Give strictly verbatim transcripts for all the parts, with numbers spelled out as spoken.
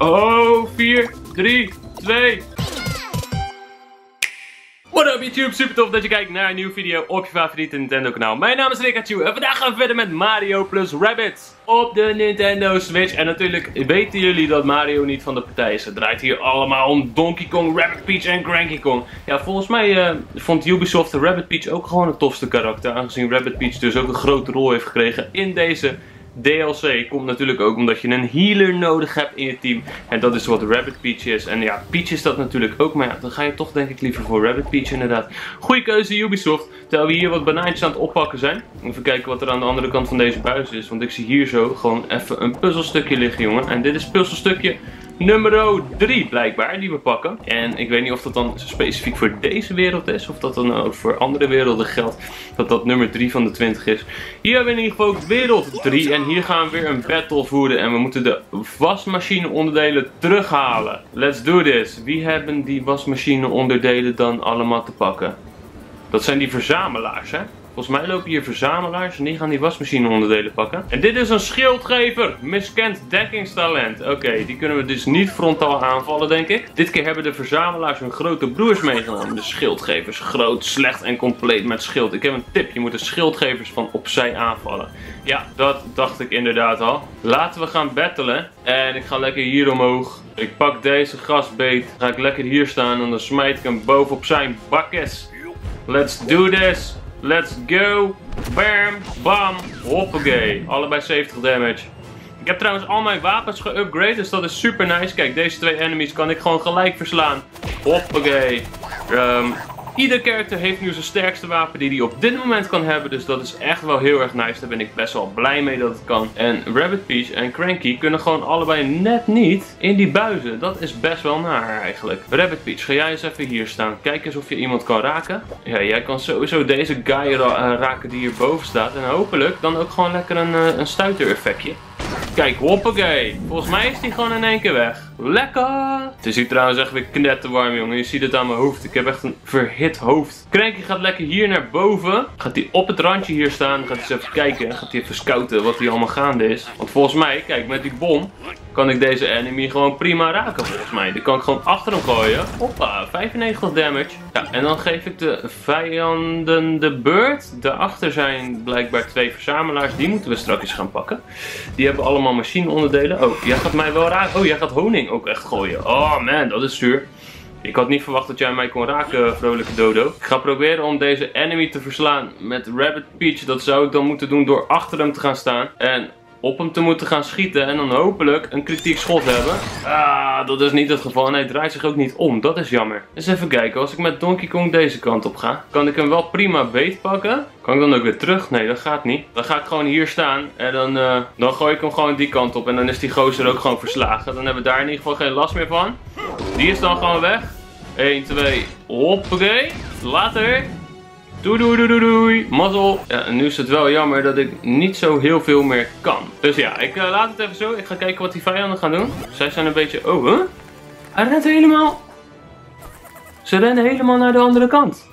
Oh, vier, drie, twee. What up YouTube, super tof dat je kijkt naar een nieuwe video op je favoriete Nintendo kanaal. Mijn naam is Rikachu en vandaag gaan we verder met Mario plus Rabbids op de Nintendo Switch. En natuurlijk weten jullie dat Mario niet van de partij is. Het draait hier allemaal om Donkey Kong, Rabbid Peach en Cranky Kong. Ja, volgens mij uh, vond Ubisoft de Rabbid Peach ook gewoon het tofste karakter, aangezien Rabbid Peach dus ook een grote rol heeft gekregen in deze D L C. Komt natuurlijk ook omdat je een healer nodig hebt in je team. En dat is wat Rabbid Peach is. En ja, Peach is dat natuurlijk ook. Maar ja, dan ga je toch denk ik liever voor Rabbid Peach inderdaad. Goeie keuze Ubisoft. Terwijl we hier wat banaantjes aan het oppakken zijn. Even kijken wat er aan de andere kant van deze buis is. Want ik zie hier zo gewoon even een puzzelstukje liggen, jongen. En dit is puzzelstukje nummer drie blijkbaar, die we pakken. En ik weet niet of dat dan specifiek voor deze wereld is, of dat dan ook voor andere werelden geldt, dat dat nummer drie van de twintig is. Hier hebben we in ieder geval ook wereld drie en hier gaan we weer een battle voeren. En we moeten de wasmachine onderdelen terughalen. Let's do this. Wie hebben die wasmachine onderdelen dan allemaal te pakken? Dat zijn die verzamelaars, hè? Volgens mij lopen hier verzamelaars en die gaan die wasmachine onderdelen pakken. En dit is een schildgever. Miskend dekkingstalent. Oké, okay, die kunnen we dus niet frontaal aanvallen, denk ik. Dit keer hebben de verzamelaars hun grote broers meegenomen. De schildgevers. Groot, slecht en compleet met schild. Ik heb een tip. Je moet de schildgevers van opzij aanvallen. Ja, dat dacht ik inderdaad al. Laten we gaan battelen. En ik ga lekker hier omhoog. Ik pak deze grasbeet. Dan ga ik lekker hier staan en dan smijt ik hem bovenop zijn bakjes. Let's do this. Let's go. Bam. Bam. Hoppakee. Allebei zeventig damage. Ik heb trouwens al mijn wapens geüpgrade, dus dat is super nice. Kijk, deze twee enemies kan ik gewoon gelijk verslaan. Hoppakee. Um, ieder character heeft nu zijn sterkste wapen die hij op dit moment kan hebben. Dus dat is echt wel heel erg nice. Daar ben ik best wel blij mee dat het kan. En Rabbid Peach en Cranky kunnen gewoon allebei net niet in die buizen. Dat is best wel naar eigenlijk. Rabbid Peach, ga jij eens even hier staan. Kijk eens of je iemand kan raken. Ja, jij kan sowieso deze guy ra raken die hierboven staat. En hopelijk dan ook gewoon lekker een, een stuiter effectje. Kijk, hoppakee. Volgens mij is die gewoon in één keer weg. Lekker. Het is hier trouwens echt weer knetterwarm, jongen. Je ziet het aan mijn hoofd. Ik heb echt een verhit hoofd. Cranky gaat lekker hier naar boven. Gaat hij op het randje hier staan. Gaat hij eens even kijken. Gaat hij even scouten wat hier allemaal gaande is. Want volgens mij, kijk, met die bom kan ik deze enemy gewoon prima raken volgens mij. Die kan ik gewoon achter hem gooien. Hoppa, vijfennegentig damage. Ja, en dan geef ik de vijanden de beurt. Daarachter zijn blijkbaar twee verzamelaars. Die moeten we straks gaan pakken. Die hebben allemaal machineonderdelen. Oh, jij gaat mij wel raken. Oh, jij gaat honing ook echt gooien. Oh man, dat is zuur. Ik had niet verwacht dat jij mij kon raken, vrolijke dodo. Ik ga proberen om deze enemy te verslaan met Rabbid Peach. Dat zou ik dan moeten doen door achter hem te gaan staan. En op hem te moeten gaan schieten en dan hopelijk een kritiek schot hebben. Ah, dat is niet het geval. En hij draait zich ook niet om. Dat is jammer. Dus even kijken. Als ik met Donkey Kong deze kant op ga, kan ik hem wel prima beetpakken. Kan ik dan ook weer terug? Nee, dat gaat niet. Dan ga ik gewoon hier staan en dan, uh, dan gooi ik hem gewoon die kant op. En dan is die gozer ook gewoon verslagen. Dan hebben we daar in ieder geval geen last meer van. Die is dan gewoon weg. één, twee, hoppakee. Later. Doei doei doei doei doei, mazzel. Ja, en nu is het wel jammer dat ik niet zo heel veel meer kan. Dus ja, ik uh, laat het even zo. Ik ga kijken wat die vijanden gaan doen. Zij zijn een beetje... Oh, hè? Huh? Hij rent helemaal... Ze rennen helemaal naar de andere kant.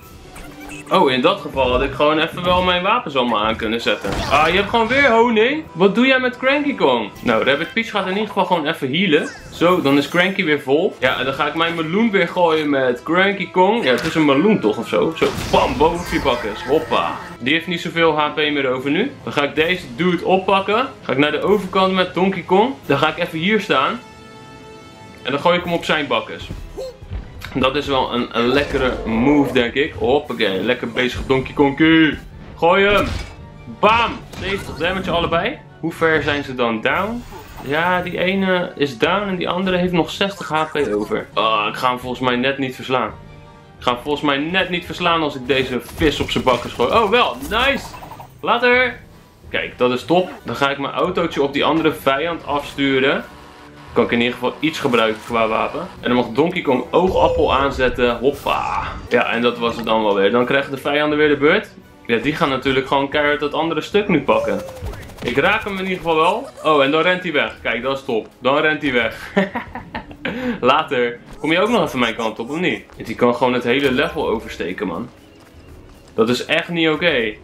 Oh, in dat geval had ik gewoon even wel mijn wapens allemaal aan kunnen zetten. Ah, je hebt gewoon weer honing. Wat doe jij met Cranky Kong? Nou, Rabbid Peach gaat in ieder geval gewoon even healen. Zo, dan is Cranky weer vol. Ja, en dan ga ik mijn meloen weer gooien met Cranky Kong. Ja, het is een meloen toch of zo? Zo, bam, boven vier bakkes. Hoppa. Die heeft niet zoveel H P meer over nu. Dan ga ik deze dude oppakken. Ga ik naar de overkant met Donkey Kong. Dan ga ik even hier staan. En dan gooi ik hem op zijn bakkes. Dat is wel een, een lekkere move, denk ik. Hoppakee, lekker bezig Donkey Konkie. Gooi hem. Bam. zeventig damage allebei. Hoe ver zijn ze dan down? Ja, die ene is down en die andere heeft nog zestig H P over. Oh, ik ga hem volgens mij net niet verslaan. Ik ga hem volgens mij net niet verslaan als ik deze vis op zijn bakken gooi. Oh, wel. Nice. Later. Kijk, dat is top. Dan ga ik mijn autootje op die andere vijand afsturen. Kan ik in ieder geval iets gebruiken qua wapen. En dan mag Donkey Kong oogappel aanzetten. Hoppa. Ja, en dat was het dan wel weer. Dan krijgen de vijanden weer de beurt. Ja, die gaan natuurlijk gewoon keihard dat andere stuk nu pakken. Ik raak hem in ieder geval wel. Oh, en dan rent hij weg. Kijk, dat is top. Dan rent hij weg. Later. Kom je ook nog even mijn kant op, of niet? Die kan gewoon het hele level oversteken, man. Dat is echt niet oké. Okay.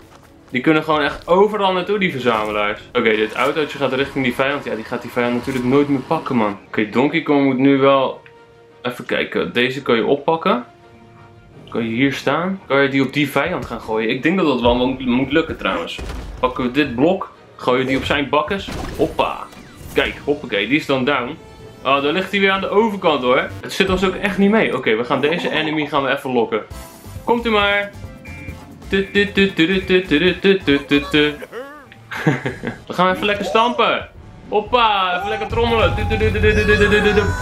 Die kunnen gewoon echt overal naartoe, die verzamelaars. Oké, okay, dit autootje gaat richting die vijand. Ja, die gaat die vijand natuurlijk nooit meer pakken, man. Oké, okay, Donkey Kong moet nu wel... Even kijken, deze kan je oppakken. Kan je hier staan. Kan je die op die vijand gaan gooien? Ik denk dat dat wel moet lukken trouwens. Pakken we dit blok. Gooien die op zijn bakkes. Hoppa. Kijk, hoppakee, die is dan down. Oh, daar ligt hij weer aan de overkant hoor. Het zit ons ook echt niet mee. Oké, okay, we gaan deze enemy gaan we even lokken. Komt u maar. We gaan even lekker stampen. Hoppa, even lekker trommelen.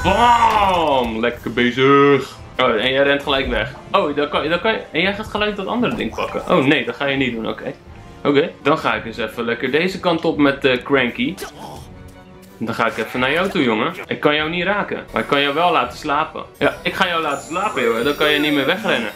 Bam, lekker bezig. Oh, en jij rent gelijk weg. Oh, dan kan, dan kan je... En jij gaat gelijk dat andere ding pakken. Oh nee, dat ga je niet doen, oké. Okay. Oké, okay, dan ga ik eens even lekker deze kant op met uh, Cranky. Dan ga ik even naar jou toe, jongen. Ik kan jou niet raken, maar ik kan jou wel laten slapen. Ja, ik ga jou laten slapen, jongen. Dan kan je niet meer wegrennen.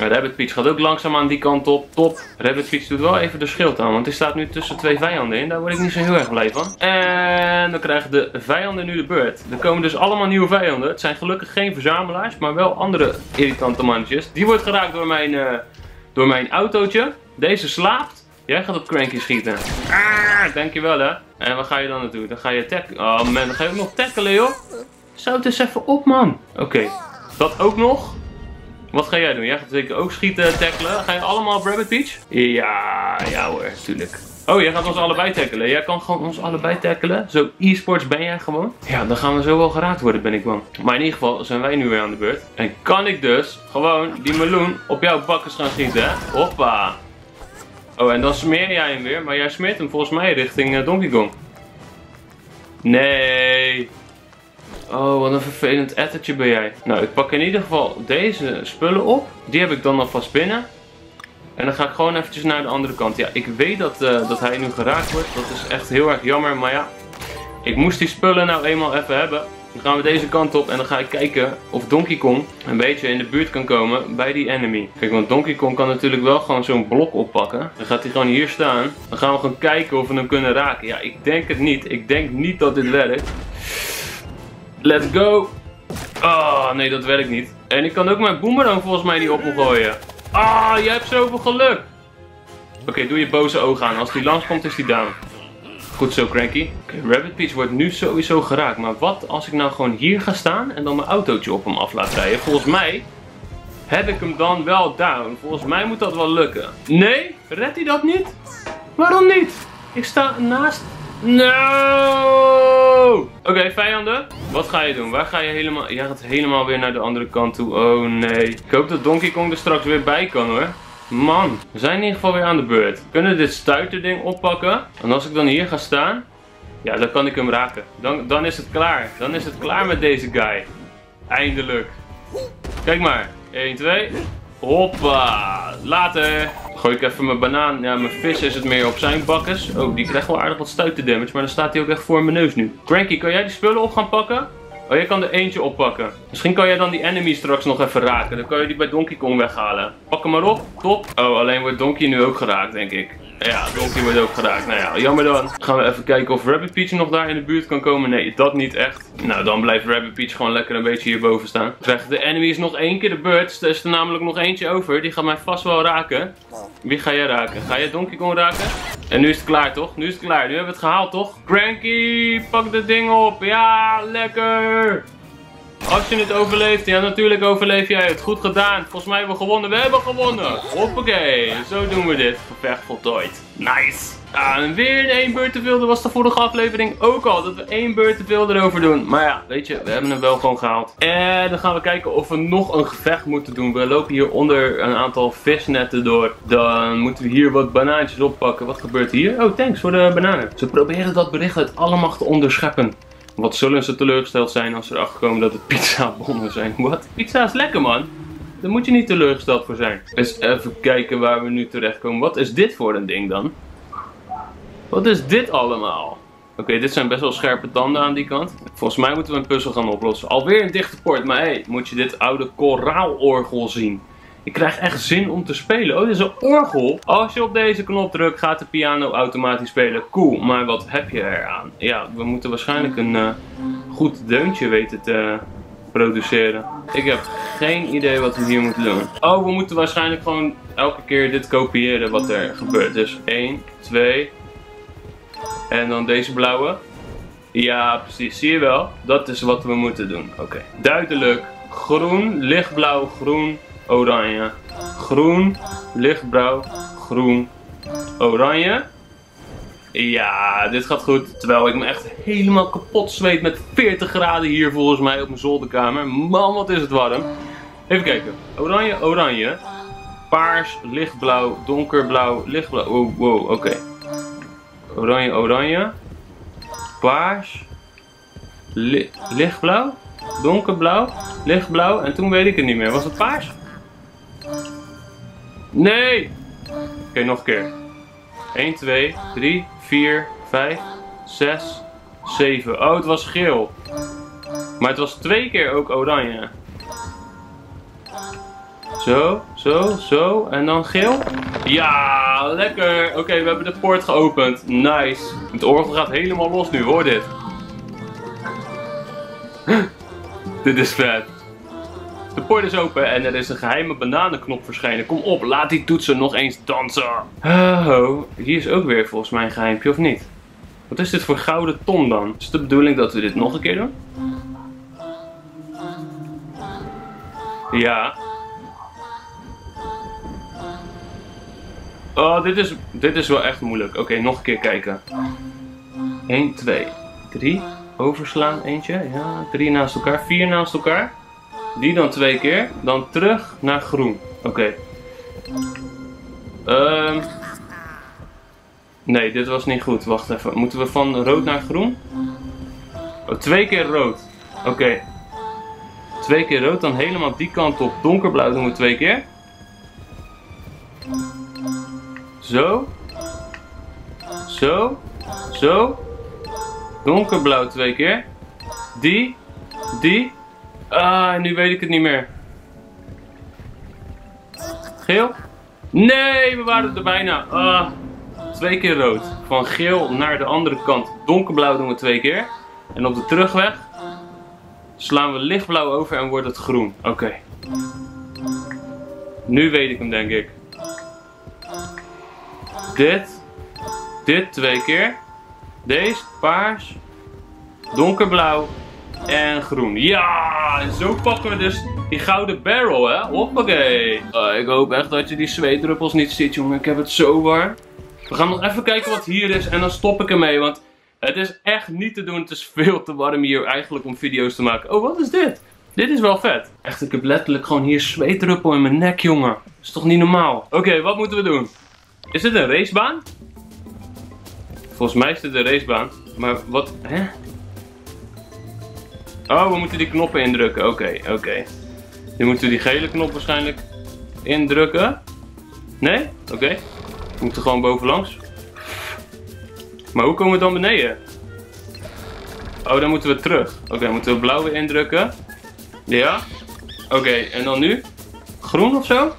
Rabbid Peach gaat ook langzaam aan die kant op. Top. Rabbid Peach doet wel even de schild aan, want die staat nu tussen twee vijanden in. Daar word ik niet zo heel erg blij van. En dan krijgen de vijanden nu de beurt. Er komen dus allemaal nieuwe vijanden. Het zijn gelukkig geen verzamelaars, maar wel andere irritante mannetjes. Die wordt geraakt door mijn, uh, door mijn autootje. Deze slaapt. Jij gaat op Cranky schieten. Ah, dankjewel hè. En waar ga je dan naartoe? Dan ga je tackelen. Oh man, dan ga je ook nog tackelen joh. Zou het eens even op man. Oké, okay. Dat ook nog. Wat ga jij doen? Jij gaat zeker ook schieten, tackelen. Ga je allemaal op Rabbid Peach? Ja, ja hoor, tuurlijk. Oh, jij gaat ons allebei tackelen. Jij kan gewoon ons allebei tackelen. Zo e-sports ben jij gewoon. Ja, dan gaan we zo wel geraakt worden, ben ik bang. Maar in ieder geval zijn wij nu weer aan de beurt. En kan ik dus gewoon die meloen op jouw bakkers gaan schieten, hè? Hoppa. Oh, en dan smeer jij hem weer. Maar jij smeert hem volgens mij richting uh, Donkey Kong. Nee. Oh, wat een vervelend ettertje ben jij. Nou, ik pak in ieder geval deze spullen op. Die heb ik dan alvast binnen. En dan ga ik gewoon eventjes naar de andere kant. Ja, ik weet dat, uh, dat hij nu geraakt wordt. Dat is echt heel erg jammer. Maar ja, ik moest die spullen nou eenmaal even hebben. Dan gaan we deze kant op en dan ga ik kijken of Donkey Kong een beetje in de buurt kan komen bij die enemy. Kijk, want Donkey Kong kan natuurlijk wel gewoon zo'n blok oppakken. Dan gaat hij gewoon hier staan. Dan gaan we gewoon kijken of we hem kunnen raken. Ja, ik denk het niet. Ik denk niet dat dit werkt. Let's go. Ah, nee, dat werkt niet. En ik kan ook mijn boomerang volgens mij niet op me gooien. Ah, jij hebt zoveel geluk. Oké, okay, doe je boze ogen aan. Als die langskomt is die down. Goed zo, Cranky. Oké, okay, Rabbid Peach wordt nu sowieso geraakt. Maar wat als ik nou gewoon hier ga staan en dan mijn autootje op hem af laat rijden? Volgens mij heb ik hem dan wel down. Volgens mij moet dat wel lukken. Nee? Redt hij dat niet? Waarom niet? Ik sta naast... No! Oké, okay, vijanden. Wat ga je doen? Waar ga je helemaal... Jij gaat helemaal weer naar de andere kant toe. Oh nee. Ik hoop dat Donkey Kong er straks weer bij kan hoor. Man, we zijn in ieder geval weer aan de beurt. We kunnen dit stuiterding oppakken. En als ik dan hier ga staan... Ja, dan kan ik hem raken. Dan, dan is het klaar. Dan is het klaar met deze guy. Eindelijk. Kijk maar. één, twee. Hoppa. Later. Gooi ik even mijn banaan. Ja, mijn vis is het meer op zijn bakkes. Oh, die krijgt wel aardig wat stuiterdamage. Maar dan staat hij ook echt voor mijn neus nu. Cranky, kan jij die spullen op gaan pakken? Oh, jij kan er eentje oppakken. Misschien kan jij dan die enemy straks nog even raken. Dan kan je die bij Donkey Kong weghalen. Pak hem maar op. Top. Oh, alleen wordt Donkey nu ook geraakt, denk ik. Ja, Donkey wordt ook geraakt. Nou ja, jammer dan. Gaan we even kijken of Rabbid Peach nog daar in de buurt kan komen. Nee, dat niet echt. Nou, dan blijft Rabbid Peach gewoon lekker een beetje hierboven staan. Krijgt de enemies nog één keer de beurt. Er is er namelijk nog eentje over. Die gaat mij vast wel raken. Wie ga jij raken? Ga jij Donkey Kong raken? En nu is het klaar, toch? Nu is het klaar. Nu hebben we het gehaald, toch? Cranky, pak dat ding op. Ja, lekker. Als je het overleeft, ja natuurlijk overleef jij het. Goed gedaan. Volgens mij hebben we gewonnen. We hebben gewonnen. Hoppakee. Zo doen we dit. Gevecht voltooid. Nice. Ah, en weer in één beurt te veel. Dat was de vorige aflevering ook al. Dat we één beurt te veel erover doen. Maar ja, weet je, we hebben hem wel gewoon gehaald. En dan gaan we kijken of we nog een gevecht moeten doen. We lopen hier onder een aantal visnetten door. Dan moeten we hier wat banaantjes oppakken. Wat gebeurt hier? Oh, thanks voor de bananen. Ze proberen dat bericht uit alle macht te onderscheppen. Wat zullen ze teleurgesteld zijn als ze erachter komen dat het pizzabonnen zijn? Wat? Pizza is lekker, man. Daar moet je niet teleurgesteld voor zijn. Eens even kijken waar we nu terechtkomen. Wat is dit voor een ding dan? Wat is dit allemaal? Oké, okay, dit zijn best wel scherpe tanden aan die kant. Volgens mij moeten we een puzzel gaan oplossen. Alweer een dichte poort, maar hé, hey, moet je dit oude koraal-orgel zien. Ik krijg echt zin om te spelen. Oh, dit is een orgel. Als je op deze knop drukt, gaat de piano automatisch spelen. Cool, maar wat heb je eraan? Ja, we moeten waarschijnlijk een uh, goed deuntje weten te uh, produceren. Ik heb geen idee wat we hier moeten doen. Oh, we moeten waarschijnlijk gewoon elke keer dit kopiëren wat er gebeurt. Dus één, twee. En dan deze blauwe. Ja, precies. Zie je wel? Dat is wat we moeten doen. Oké. Okay. Duidelijk. Groen, lichtblauw, groen, oranje. Groen, lichtblauw, groen, oranje. Ja, dit gaat goed. Terwijl ik me echt helemaal kapot zweet met veertig graden hier volgens mij op mijn zolderkamer. Man, wat is het warm. Even kijken. Oranje, oranje. Paars, lichtblauw, donkerblauw, lichtblauw. Oh, wow, oké. Okay. Oranje, oranje. Paars. Li lichtblauw. Donkerblauw. Lichtblauw. En toen weet ik het niet meer. Was het paars? Nee! Oké, okay, nog een keer. één, twee, drie, vier, vijf, zes, zeven. Oh, het was geel. Maar het was twee keer ook oranje. Zo, zo, zo. En dan geel. Ja, lekker. Oké, okay, we hebben de poort geopend. Nice. Het orgel gaat helemaal los nu, hoor dit. Dit is vet. De poort is open en er is een geheime bananenknop verschenen. Kom op, laat die toetsen nog eens dansen. Oh, hier is ook weer volgens mij een geheimpje, of niet? Wat is dit voor gouden ton dan? Is het de bedoeling dat we dit nog een keer doen? Ja. Oh, dit is, dit is wel echt moeilijk. Oké, okay, nog een keer kijken. één, twee, drie. Overslaan, eentje. Ja, drie naast elkaar. Vier naast elkaar. Die dan twee keer. Dan terug naar groen. Oké. Okay. Um, nee, dit was niet goed. Wacht even. Moeten we van rood naar groen? Oh, twee keer rood. Oké. Okay. Twee keer rood. Dan helemaal die kant op. Donkerblauw doen we twee keer. Zo. Zo. Zo. Donkerblauw twee keer. Die. Die. Ah, nu weet ik het niet meer. Geel? Nee, we waren er bijna. Ah, twee keer rood. Van geel naar de andere kant. Donkerblauw doen we twee keer. En op de terugweg slaan we lichtblauw over en wordt het groen. Oké. Okay. Nu weet ik hem, denk ik. Dit. Dit twee keer. Deze, paars, donkerblauw en groen. Ja, en zo pakken we dus die gouden barrel, hè. Hoppakee. Uh, ik hoop echt dat je die zweetdruppels niet ziet, jongen. Ik heb het zo warm. We gaan nog even kijken wat hier is en dan stop ik ermee, want het is echt niet te doen. Het is veel te warm hier eigenlijk om video's te maken. Oh, wat is dit? Dit is wel vet. Echt, ik heb letterlijk gewoon hier zweetdruppel in mijn nek, jongen. Dat is toch niet normaal? Oké, okay, wat moeten we doen? Is dit een racebaan? Volgens mij is dit de racebaan. Maar wat? Hè? Oh, we moeten die knoppen indrukken. Oké, okay, oké. Okay. Nu moeten we die gele knop waarschijnlijk indrukken. Nee? Oké. Okay. We moeten gewoon bovenlangs. Maar hoe komen we dan beneden? Oh, dan moeten we terug. Oké, okay, moeten we blauwe indrukken. Ja. Oké, okay, en dan nu? Groen of zo?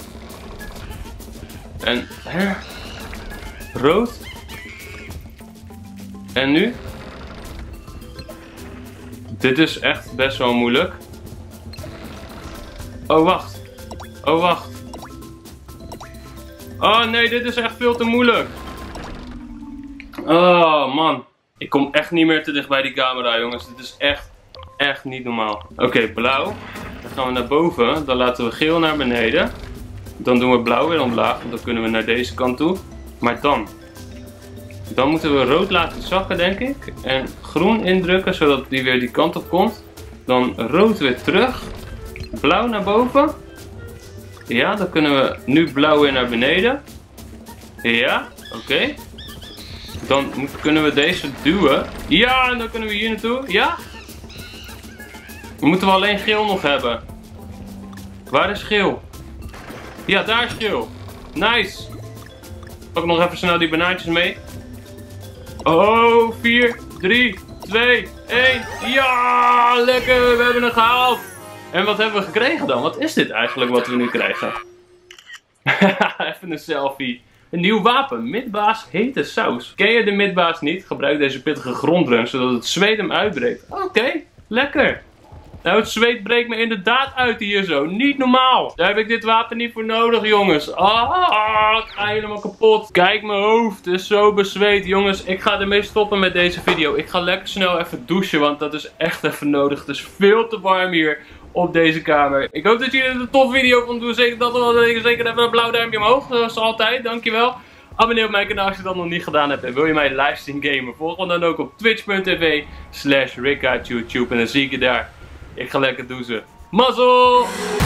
En hè? Rood? En nu? Dit is echt best wel moeilijk. Oh, wacht. Oh, wacht. Oh nee, dit is echt veel te moeilijk. Oh man. Ik kom echt niet meer te dicht bij die camera, jongens. Dit is echt, echt niet normaal. Oké, okay, blauw. Dan gaan we naar boven. Dan laten we geel naar beneden. Dan doen we blauw weer omlaag. Dan kunnen we naar deze kant toe. Maar dan... Dan moeten we rood laten zakken, denk ik. En groen indrukken, zodat die weer die kant op komt. Dan rood weer terug. Blauw naar boven. Ja, dan kunnen we nu blauw weer naar beneden. Ja, oké. Okay. Dan kunnen we deze duwen. Ja, en dan kunnen we hier naartoe. Ja. Dan moeten we alleen geel nog hebben. Waar is geel? Ja, daar is geel. Nice. Pak nog even snel die banaantjes mee. Oh, vier, drie, twee, één. Ja, lekker, we hebben het gehaald. En wat hebben we gekregen dan? Wat is dit eigenlijk wat we nu krijgen? Even een selfie. Een nieuw wapen, midbaas hete saus. Ken je de midbaas niet? Gebruik deze pittige grondrun, zodat het zweet hem uitbreekt. Oké, okay, lekker. Nou, het zweet breekt me inderdaad uit hier zo. Niet normaal. Daar heb ik dit wapen niet voor nodig, jongens. Ah, ik ga helemaal kapot. Kijk, mijn hoofd is zo bezweet. Jongens, ik ga ermee stoppen met deze video. Ik ga lekker snel even douchen, want dat is echt even nodig. Het is veel te warm hier op deze kamer. Ik hoop dat jullie het een tof video vonden. Doe zeker dat wel. Zeker even een blauw duimpje omhoog. Zoals altijd. Dankjewel. Abonneer op mijn kanaal als je dat nog niet gedaan hebt. En wil je mij live zien gamen? Volg me dan ook op twitch punt tv slash Rikachu. En dan zie ik je daar. Ik ga lekker douchen. Mazzel!